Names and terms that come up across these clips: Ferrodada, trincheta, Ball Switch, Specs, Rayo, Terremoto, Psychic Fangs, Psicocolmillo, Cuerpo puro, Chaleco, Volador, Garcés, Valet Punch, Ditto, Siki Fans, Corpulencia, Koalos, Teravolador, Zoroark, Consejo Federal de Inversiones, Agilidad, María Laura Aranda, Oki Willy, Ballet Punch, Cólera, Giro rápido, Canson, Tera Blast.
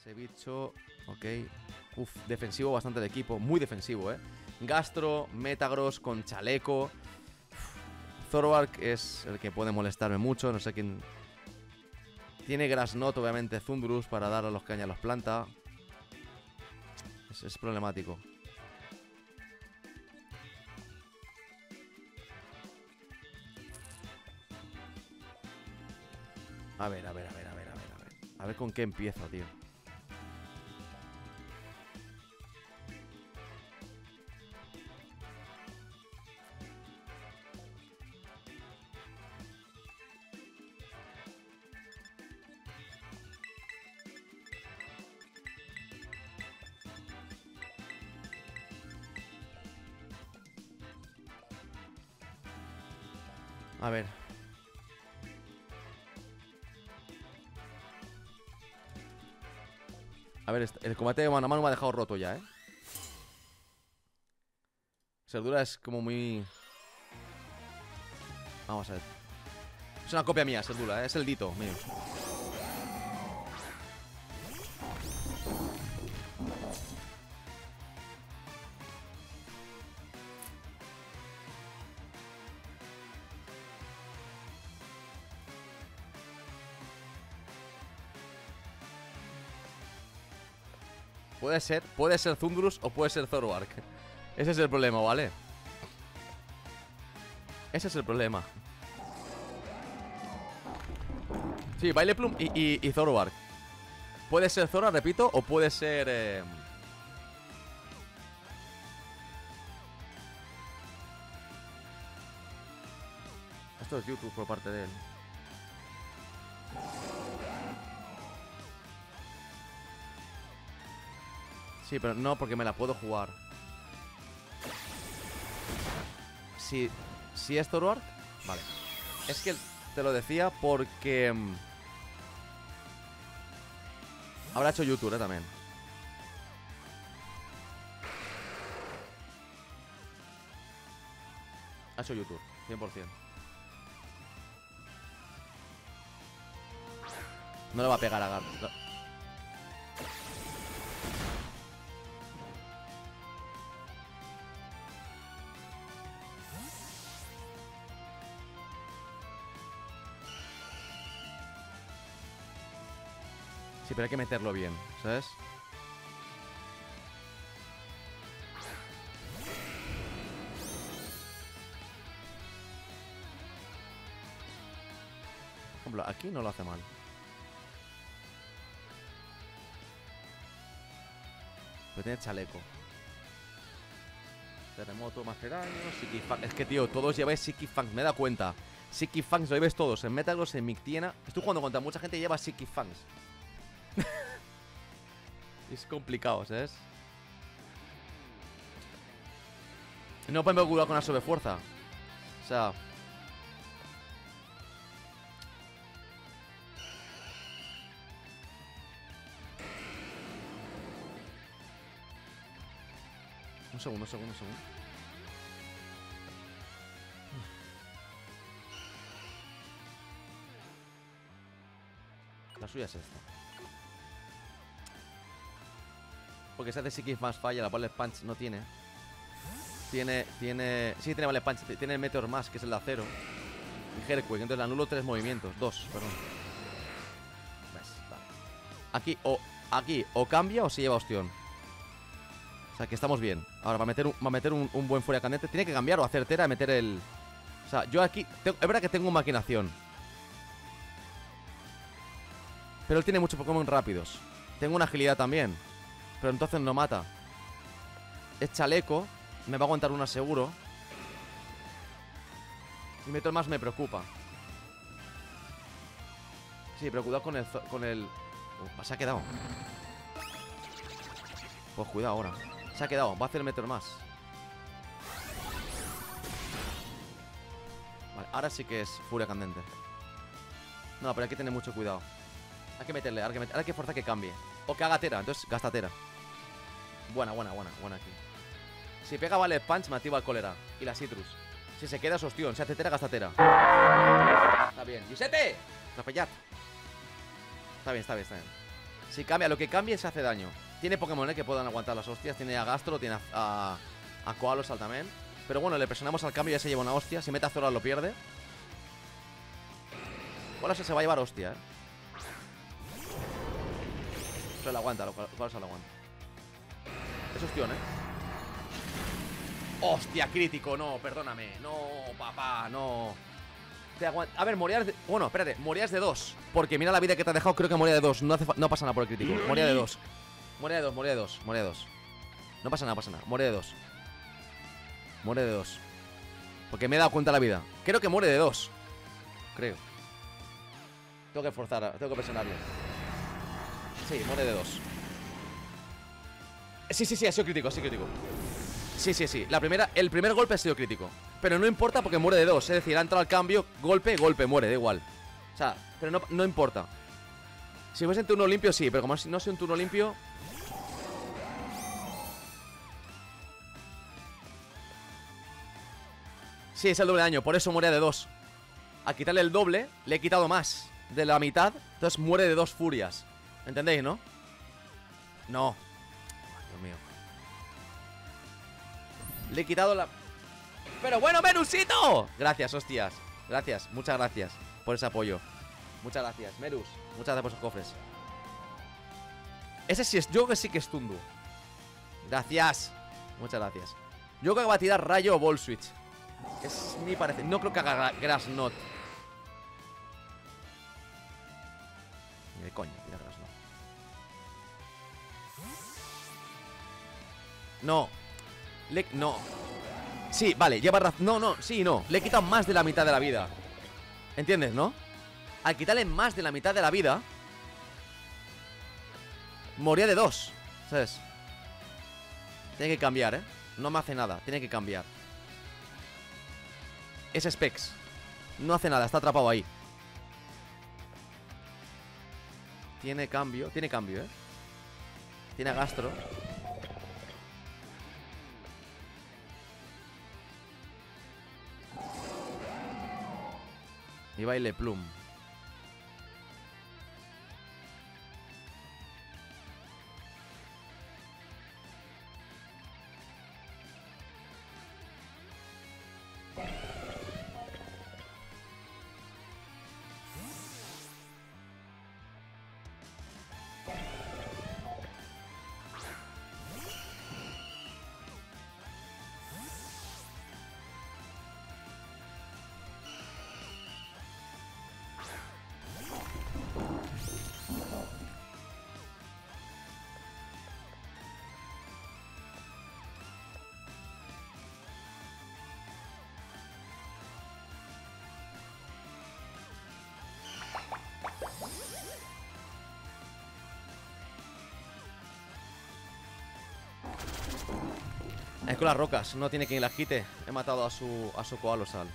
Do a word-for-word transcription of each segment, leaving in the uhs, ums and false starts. Ese bicho, ok. Uf, defensivo bastante el equipo, muy defensivo, eh. Gastro, Metagross con Chaleco. Uf. Zoroark es el que puede molestarme mucho, no sé quién. Tiene Grass Knot, obviamente, Thundurus para dar a los cañas a las plantas. Es, es problemático. A ver, a ver, a ver, a ver, a ver, a ver. A ver con qué empiezo, tío. A ver. A ver, el combate de mano a mano me ha dejado roto ya, ¿eh? Serdura es como muy... Vamos a ver. Es una copia mía, Serdura, ¿eh? Es el Ditto mío. Puede ser, puede ser Thundurus o puede ser Zoroark. Ese es el problema, ¿vale? Ese es el problema. Sí, Baile Plume y, y, y Zoroark. Puede ser Zora, repito, o puede ser... Eh... Esto es YouTube por parte de él. Sí, pero no, porque me la puedo jugar. Si, si es Zoroark, vale. Es que te lo decía porque... Habrá hecho YouTube, ¿eh? También. Ha hecho YouTube, cien por cien. No le va a pegar a Gart. Sí, pero hay que meterlo bien, ¿sabes? Por ejemplo, aquí no lo hace mal. Pero tiene Chaleco. Terremoto, más daño, Psychic Fangs. Es que, tío, todos lleváis Psychic Fangs, me he dado cuenta. Psychic Fangs lo lleváis todos, en Metagross, en Mictiena. Estoy jugando contra mucha gente que lleva Psychic Fangs. Es complicado, ¿sabes? No pueden curar con la sobrefuerza. O sea... Un segundo, un segundo, un segundo. La suya es esta. Porque se hace Siki Fans falla, la Ballet Punch no tiene. Tiene, tiene... Sí, tiene Ballet Punch, tiene el Meteor Mash, que es el de acero. Y Herquick, entonces le anulo tres movimientos. Dos, perdón. ¿Ves? Vale. Aquí, o... Aquí, o cambia o se lleva ostión. O sea, que estamos bien. Ahora, va a meter un, va a meter un, un buen furia candente. Tiene que cambiar o hacer tera y meter el... O sea, yo aquí... Tengo, es verdad que tengo maquinación. Pero él tiene mucho Pokémon rápidos. Tengo una agilidad también. Pero entonces no mata. Es Chaleco. Me va a aguantar una seguro. Y Meteor Mash me preocupa. Sí, pero cuidado con el... Con el... Uh, se ha quedado. Pues cuidado ahora. Se ha quedado. Va a hacer Meteor Mash. Vale, ahora sí que es furia candente. No, pero hay que tener mucho cuidado. Hay que meterle. Hay que, meter, hay que forzar que cambie. O que haga tera. Entonces gasta tera. Buena, buena, buena, buena aquí. Si pega Valet Punch, me activa el cólera. Y la Citrus. Si se queda, es ostión. Si hace tera, gasta tera. Está bien. ¡Giuseppe! ¡Rapellat! Está bien, está bien, está bien. Si cambia, lo que cambie se hace daño. Tiene Pokémon ¿eh? que puedan aguantar las hostias. Tiene a Gastro, tiene a, a, a Koalos también. Pero bueno, le presionamos al cambio y ya se lleva una hostia. Si mete a Zoroark lo pierde. Koalos se va a llevar hostia, ¿eh? Se lo aguanta, lo, Koalos se lo aguanta. Es opción, ¿eh? Hostia, crítico, no, perdóname. No, papá, no. Te aguanta. A ver, morías de... Bueno, espérate, morías de dos. Porque mira la vida que te ha dejado, creo que moría de dos. No, hace fa... no pasa nada por el crítico. Moría de dos. Moría de dos, moría de dos, moría de dos. No pasa nada, pasa nada. Moría de dos. Muere de dos. Porque me he dado cuenta de la vida. Creo que muere de dos. Creo. Tengo que forzar, tengo que presionarle. Sí, muere de dos. Sí, sí, sí, ha sido crítico, ha sido crítico. Sí, sí, sí. La primera, el primer golpe ha sido crítico. Pero no importa porque muere de dos. Es decir, ha entrado al cambio, golpe, golpe, muere, da igual. O sea, pero no, no importa. Si fuese en turno limpio, sí. Pero como no soy un turno limpio... Sí, es el doble daño, por eso muere de dos. Al quitarle el doble, le he quitado más de la mitad, entonces muere de dos furias. ¿Entendéis, no? No. Dios mío. Le he quitado la... ¡Pero bueno, Merusito! Gracias, hostias. Gracias, muchas gracias por ese apoyo. Muchas gracias, Merus. Muchas gracias por sus cofres. Ese sí es... Yo creo que sí que es Zundu. Gracias. Muchas gracias. Yo creo que va a tirar Rayo o Ball Switch. Es mi parecer. No creo que haga Grass Knot. Ni de coño, tira Grass Knot. No. Le... No. Sí, vale, lleva razón. No, no, sí, no. Le he quitado más de la mitad de la vida. ¿Entiendes, no? Al quitarle más de la mitad de la vida, moría de dos. ¿Sabes? Tiene que cambiar, ¿eh? No me hace nada. Tiene que cambiar. Es Specs. No hace nada, está atrapado ahí. Tiene cambio, tiene cambio, eh. Tiene a Gastro. Y Baile Plume. Es con las rocas, no tiene quien las quite. He matado a su a su Koalosal.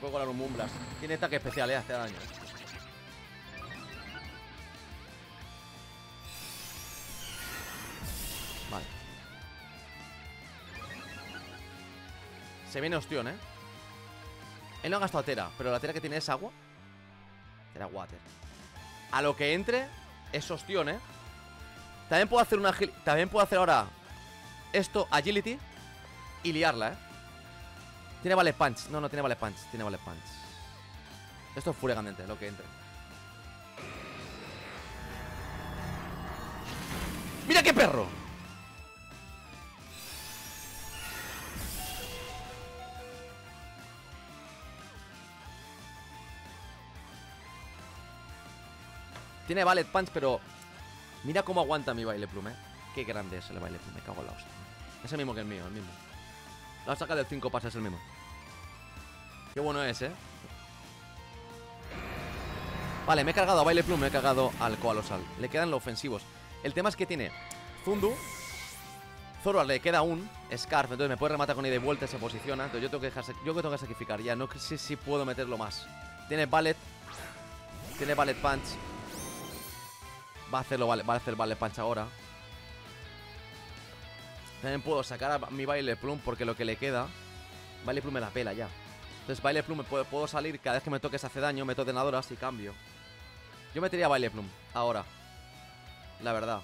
Puedo colar un Moonblast. Tiene ataque especial, ¿eh? Hace daño. Vale. Se viene ostión, ¿eh? Él no ha gastado Tera, pero la Tera que tiene es agua. Tera Water. A lo que entre es ostión, ¿eh? También puedo hacer una... También puedo hacer ahora esto, Agility, y liarla, ¿eh? Tiene Ballet Punch. No, no tiene Ballet Punch. Tiene Ballet Punch. Esto es furia candente, lo que entra. ¡Mira qué perro! Tiene Ballet Punch, pero mira cómo aguanta mi Baile Plume, ¿eh? Qué grande es el Baile Plume, me cago en la hostia. Es el mismo que el mío, el mismo. La saca del cinco pases, es el mismo. Qué bueno es, ¿eh? Vale, me he cargado a Baile Plume, me he cargado al Koalosal. Le quedan los ofensivos. El tema es que tiene Zundu, Zoroark le queda un Scarf, entonces me puede rematar con ida y vuelta, se posiciona. Entonces yo tengo que, dejar, yo tengo que sacrificar ya, no sé si puedo meterlo más. Tiene Ballet, tiene Ballet Punch. Va a hacerlo, vale, va a hacer Ballet Punch ahora. También puedo sacar a mi Baile Plume porque lo que le queda, Baile Plume me la pela ya. Entonces Baile Plume puedo, puedo salir, cada vez que me toques hace daño, meto ordenadoras y cambio. Yo metería Baile Plume ahora, la verdad.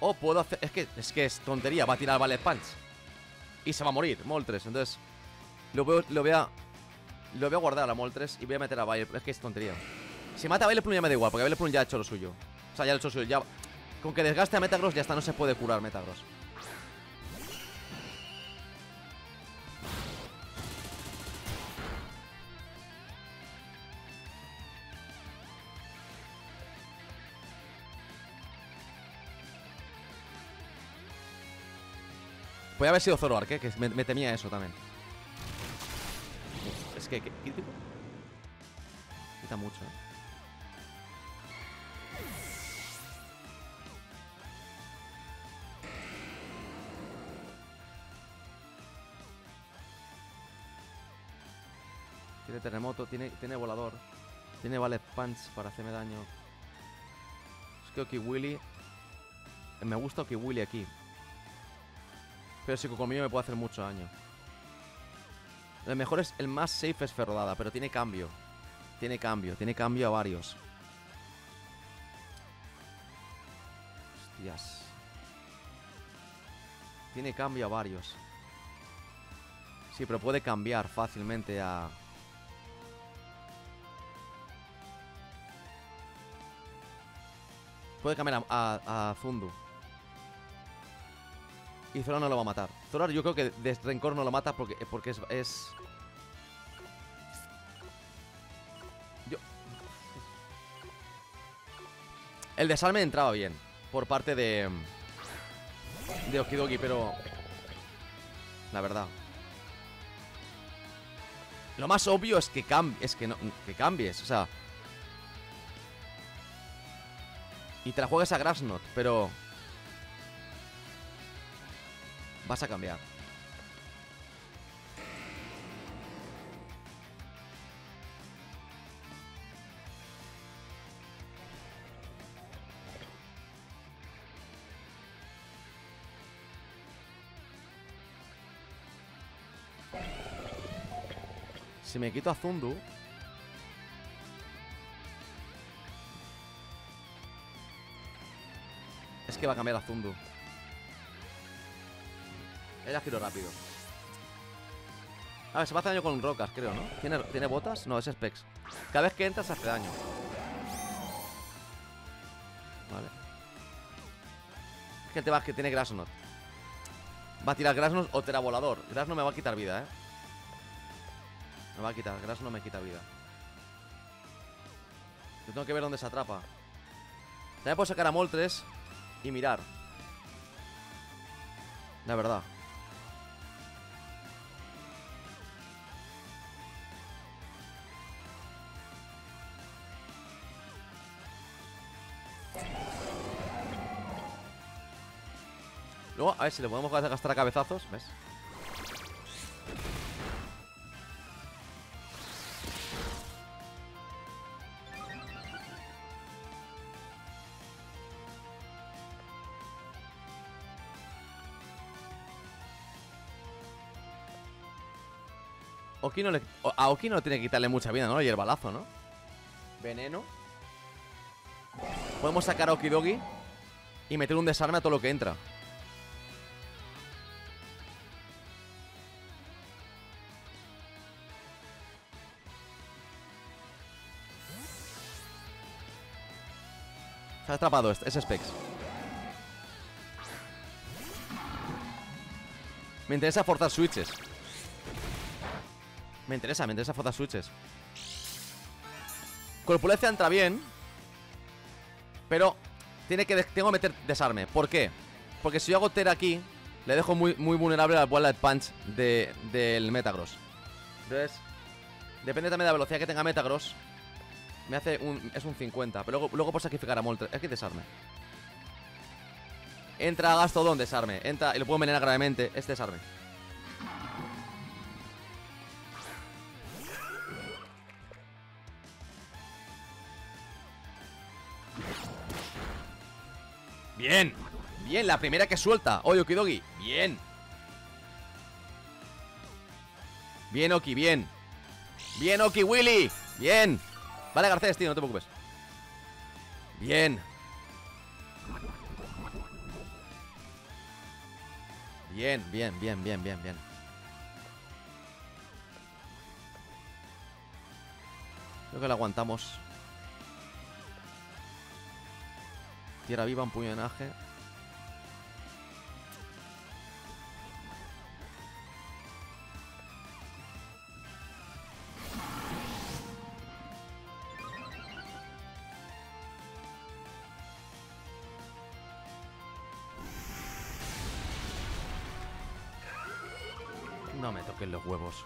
O puedo hacer, es que es, que es tontería, va a tirar Ballet Punch y se va a morir Moltres, entonces lo voy, lo voy a Lo voy a guardar a Moltres y voy a meter a Baile Plume. Es que es tontería. Si mata a Baile Plume ya me da igual, porque Baile Plume ya ha hecho lo suyo. O sea, ya ha hecho lo suyo, ya... Con que desgaste a Metagross ya está, no se puede curar Metagross. Podría haber sido Zoroark, ¿eh? Que me, me temía eso también. Es que... que quita mucho, ¿eh? Tiene Terremoto, tiene, tiene Volador, tiene Ballet Punch para hacerme daño. Es que Oki Willy... Me gusta Oki Willy aquí, pero Psicocolmillo me puede hacer mucho daño. El mejor es... El más safe es Ferrodada, pero tiene cambio. Tiene cambio, tiene cambio a varios. Hostias. Tiene cambio a varios. Sí, pero puede cambiar fácilmente a... Puede cambiar a, a, a Zundu. Y Zoroark no lo va a matar. Zoroark yo creo que de rencor no lo mata porque, porque es... es... Yo... El desarme entraba bien por parte de... De Okidoki, pero... La verdad. Lo más obvio es que, cam... es que, no... que cambies, o sea... Y te la juegas a Grass Knot, pero... Vas a cambiar. Si me quito a Zundu... Es que va a cambiar a Zundu. Era giro rápido. A ver, se va a hacer daño con rocas, creo, ¿no? ¿Tiene, ¿tiene botas? No, es Specs. Cada vez que entras hace daño. Vale. Es que el tema es que tiene Grass Knot. Va a tirar Grass Knot o Teravolador. Grass Knot me va a quitar vida, ¿eh? Me va a quitar, Grass Knot me quita vida. Yo tengo que ver dónde se atrapa. También puedo sacar a Moltres y mirar. La verdad. Luego, a ver si le podemos gastar a cabezazos. ¿Ves? Oki no le, a Oki no tiene que quitarle mucha vida, ¿no? Y el balazo, ¿no? Veneno. Podemos sacar a Okidogi y meter un desarme a todo lo que entra. Se ha atrapado, este, es Specs. Me interesa forzar switches. Me interesa, me interesa forzar switches. Corpulencia entra bien, pero tiene que tengo que meter desarme. ¿Por qué? Porque si yo hago Tera aquí, le dejo muy, muy vulnerable al Ballet Punch de, del Metagross. Entonces, depende también de la velocidad que tenga Metagross. Me hace un... es un cincuenta. Pero luego, luego por sacrificar a Moltres. Es que desarme. Entra a Gastrodon, desarme. Entra y lo puedo envenenar gravemente. Es desarme. Bien. Bien, la primera que suelta. Oye, Okidogi. Bien. Bien, Oki, bien. Bien, Oki Willy. Bien. Vale, Garcés, tío, no te preocupes. Bien. Bien, bien, bien, bien, bien, bien. Creo que la aguantamos. Tierra viva, un puñonaje. No me toquen los huevos.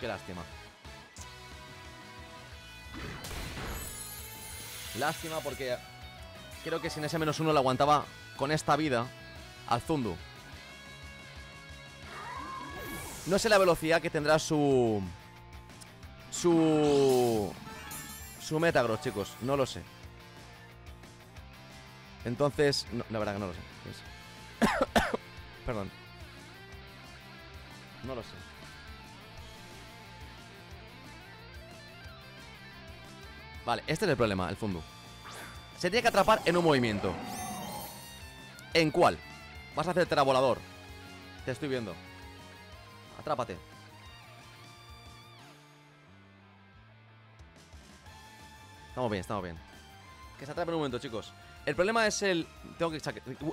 Qué lástima. Lástima porque creo que sin ese menos uno le aguantaba con esta vida al Zundu. No sé la velocidad que tendrá su... Su... Su Metagross, chicos. No lo sé. Entonces... No, la verdad que no lo sé. Perdón. No lo sé. Vale, este es el problema, el Zundu. Se tiene que atrapar en un movimiento. ¿En cuál? Vas a hacer Teravolador. Te estoy viendo. Atrápate. Estamos bien, estamos bien. Que se atrape en un momento, chicos. El problema es el... Tengo que...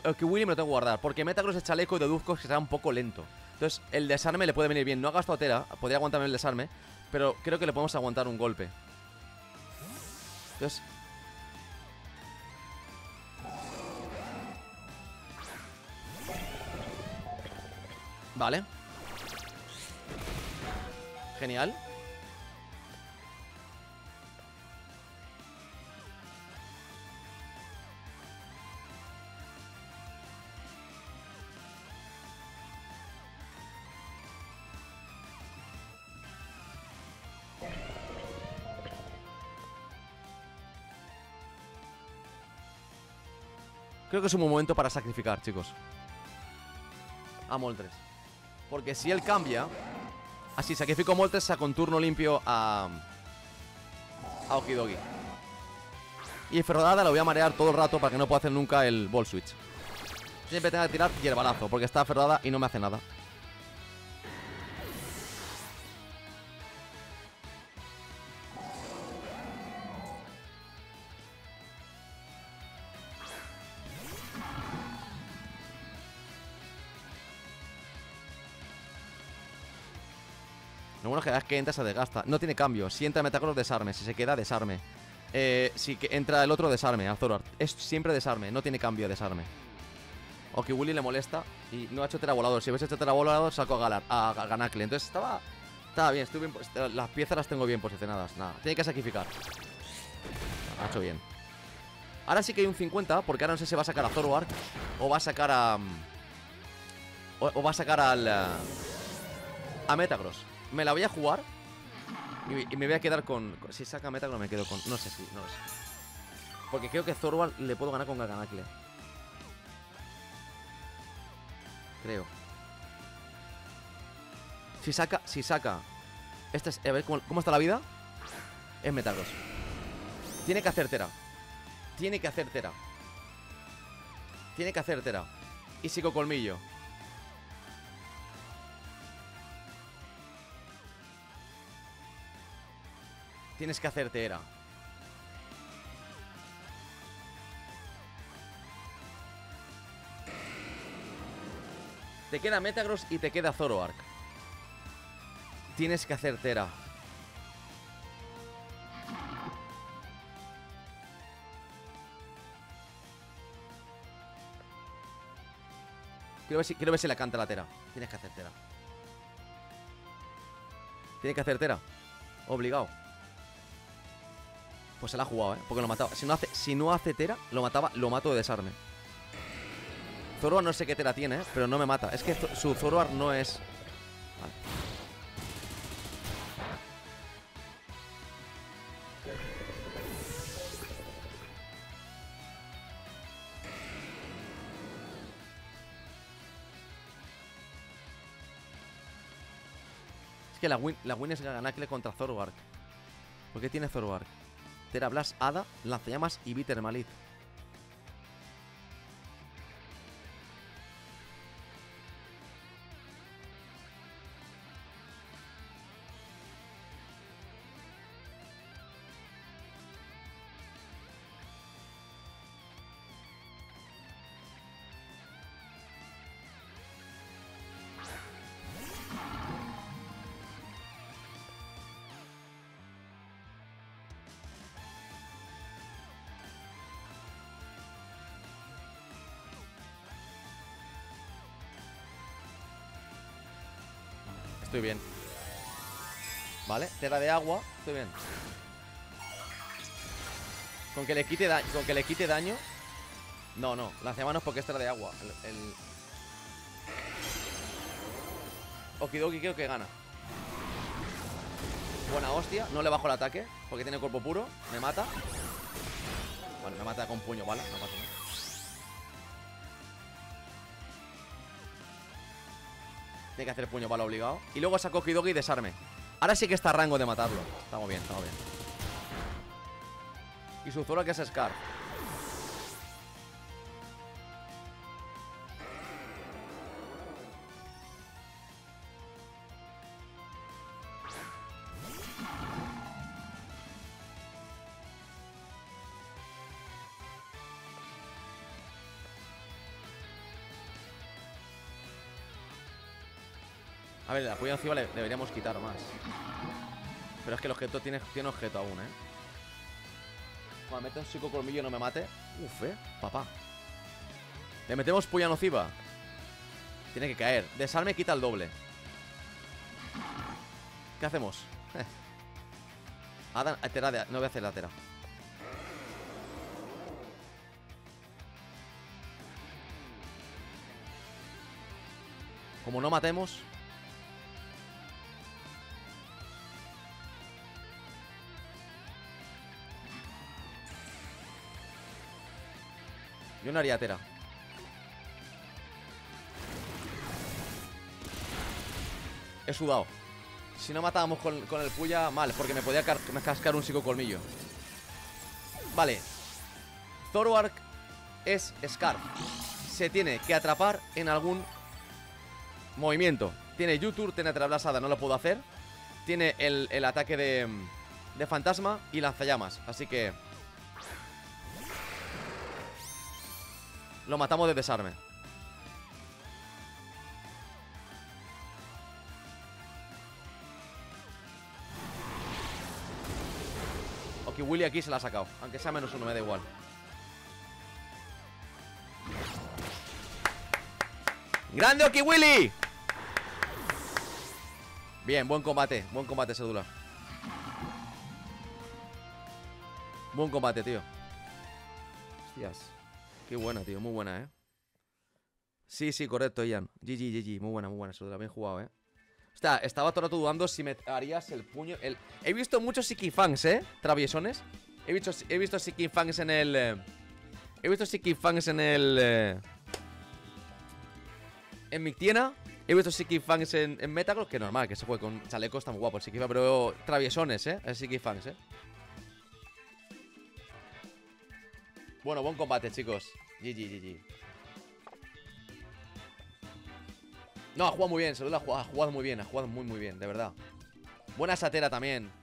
El Kiwili me lo tengo que guardar, porque Metagross es Chaleco y deduzco que será un poco lento. Entonces el desarme le puede venir bien. No ha gastado Tera, podría aguantarme el desarme, pero creo que le podemos aguantar un golpe. Entonces... Vale. Genial. Creo que es un buen momento para sacrificar, chicos, a Moltres. Porque si él cambia... Así, sacrifico Moltres, saco un turno limpio a... A Okidogi. Y Ferrodada la voy a marear todo el rato para que no pueda hacer nunca el Ball Switch. Siempre tengo que tirar hierbalazo, porque está Ferrodada y no me hace nada. Lo bueno es que entra se desgasta. No tiene cambio. Si entra Metagross, desarme. Si se queda, desarme. Eh, si entra el otro, desarme. Al Zoroark. Es siempre desarme. No tiene cambio, desarme. Okiwili le molesta. Y no ha hecho Teravolador. Si hubiese hecho Teravolador, saco a Galar, a Ganacle. Entonces estaba... Estaba bien. Estuve bien. Las piezas las tengo bien posicionadas. Nada. Tiene que sacrificar. Ha hecho bien. Ahora sí que hay un cincuenta. Porque ahora no sé si va a sacar a Zoroark. O va a sacar a... O, o va a sacar al... A Metagross. Me la voy a jugar y me voy a quedar con... Si saca Metagross me quedo con... No sé si, no lo sé. Porque creo que Zoroark le puedo ganar con Gaganacle. Creo. Si saca... Si saca... Este es... A ver, ¿cómo, cómo está la vida? Es Metagross. Tiene que hacer Tera. Tiene que hacer Tera. Tiene que hacer Tera. Y Psicocolmillo. Tienes que hacer Tera. Te queda Metagross y te queda Zoroark. Tienes que hacer Tera. Quiero ver si, quiero ver si la canta la Tera. Tienes que hacer Tera. Tienes que hacer Tera. Obligado. Pues se la ha jugado, ¿eh? Porque lo mataba. Si no hace, si no hace Tera, lo mataba, lo mato de desarme. Zoroark no sé qué Tera tiene, ¿eh? Pero no me mata. Es que su Zoroark no es... Vale. Es que la win, la win es Gaganacle contra Zoroark. ¿Por qué tiene Zoroark? Tera Blast, Hada, Lanzallamas y Bitter Malith. Estoy bien. Vale, Tera de agua. Estoy bien. Con que le quite, da con que le quite daño. No, no, Lanzamanos porque es Tera de agua. El, el... Okidoki creo que gana. Buena hostia, no le bajo el ataque porque tiene cuerpo puro, me mata. Bueno, me mata con puño, ¿vale? No pasa nada. Tiene que hacer puño, bala obligado. Y luego saco Kidogi y desarme. Ahora sí que está a rango de matarlo. Estamos bien, estamos bien. Y su Zoro que es Scarf. A ver, la puya nociva le deberíamos quitar más. Pero es que el objeto tiene, tiene objeto aún, ¿eh? Cuando me meto un psicocolmillo y no me mate. Uf, ¿eh? Papá. Le metemos puya nociva. Tiene que caer. Desarme quita el doble. ¿Qué hacemos? Adam, tera de, no voy a hacer la tera. Como no matemos... Yo no haría Tera. He sudado. Si no matábamos con, con el Puya, mal, porque me podía me cascar un psicocolmillo. Vale. Zoroark es Scarf. Se tiene que atrapar en algún movimiento. Tiene Yutur, tiene Terablasada, no lo puedo hacer. Tiene el, el ataque de, de fantasma y lanzallamas. Así que... lo matamos de desarme. Oki Willy aquí se la ha sacado. Aunque sea menos uno, me da igual. ¡Grande Oki Willy! Bien, buen combate. Buen combate, Sedula. Buen combate, tío. Hostias. Qué buena, tío, muy buena, ¿eh? Sí, sí, correcto, Ian. G G, G G, muy buena, muy buena, se lo bien jugado, ¿eh? O sea, estaba todo el rato dudando si me harías el puño... El... He visto muchos Siki Fangs, ¿eh? Traviesones. He visto, he visto Siki Fangs en el... Eh... He visto Siki Fangs en el... Eh... En Mictiena. He visto Siki Fangs en, en Metagross, que normal, que se juegue con chaleco, está muy guapo el Siki Fangs, pero traviesones, ¿eh? El Siki Fangs, ¿eh? Bueno, buen combate, chicos. G G, G G. No, ha jugado muy bien, se lo ha jugado, ha jugado muy bien, ha jugado muy muy bien, de verdad. Buena satera también.